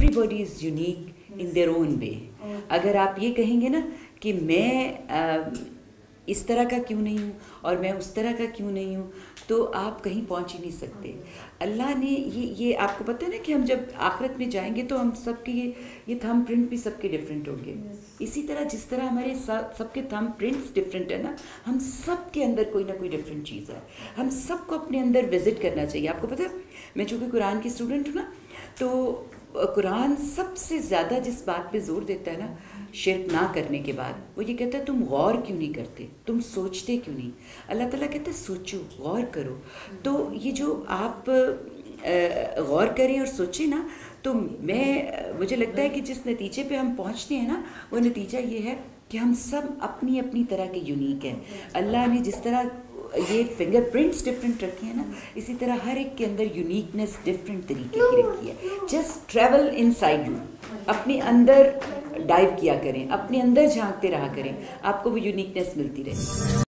Everybody is unique in their own way. अगर आप ये कहेंगे ना कि मैं इस तरह का क्यों नहीं हूँ और मैं उस तरह का क्यों नहीं हूँ, तो आप कहीं पहुँच ही नहीं सकते। अल्लाह ने ये आपको पता है ना कि हम जब आखिरत में जाएंगे तो हम सबके ये थंब प्रिंट भी सबके डिफरेंट होंगे। इसी तरह जिस तरह हमारे सबके थंब प्रिंट्स डिफरेंट है ना, हम सब के अंदर कोई ना कोई डिफरेंट चीज़ है। हम सबको अपने अंदर विजिट करना चाहिए। आपको पता है मैं चूँकि कुरान की स्टूडेंट हूँ ना, तो कुरान सबसे ज़्यादा जिस बात पे जोर देता है ना शिर्क ना करने के बाद, वो ये कहता है तुम गौर क्यों नहीं करते, तुम सोचते क्यों नहीं। अल्लाह ताला कहता है सोचो, गौर करो। तो ये जो आप गौर करें और सोचें ना, तो मुझे लगता है कि जिस नतीजे पे हम पहुंचते हैं ना, वो नतीजा ये है कि हम सब अपनी अपनी तरह के यूनिक हैं। अल्लाह ने जिस तरह ये फिंगरप्रिंट्स डिफरेंट रखी है ना, इसी तरह हर एक के अंदर यूनिकनेस डिफरेंट तरीके की रखी है। जस्ट ट्रैवल इनसाइड यू, अपने अंदर डाइव किया करें, अपने अंदर झांकते रहा करें, आपको वो यूनिकनेस मिलती रहेगी।